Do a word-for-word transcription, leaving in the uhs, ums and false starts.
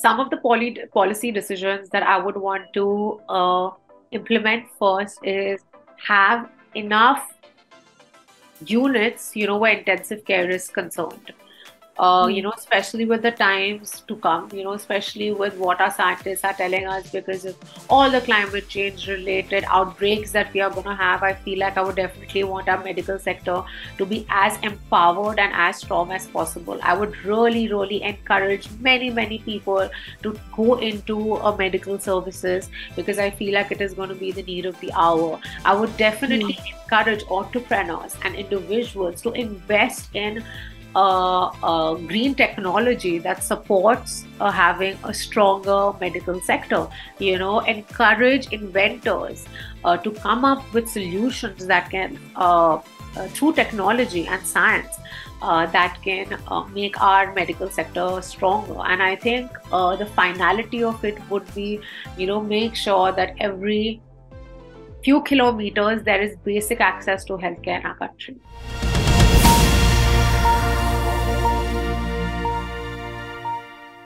Some of the poly policy decisions that I would want to uh, implement first is have enough units, you know, where intensive care is concerned. Uh, you know, especially with the times to come, you know, especially with what our scientists are telling us because of all the climate change related outbreaks that we are going to have, I feel like I would definitely want our medical sector to be as empowered and as strong as possible. I would really, really encourage many, many people to go into a medical services because I feel like it is going to be the need of the hour. I would definitely mm. encourage entrepreneurs and individuals to invest in Uh, uh, green technology that supports uh, having a stronger medical sector. You know, encourage inventors uh, to come up with solutions that can, uh, uh, through technology and science, uh, that can uh, make our medical sector stronger. And I think uh, the finality of it would be, you know, make sure that every few kilometers there is basic access to healthcare in our country.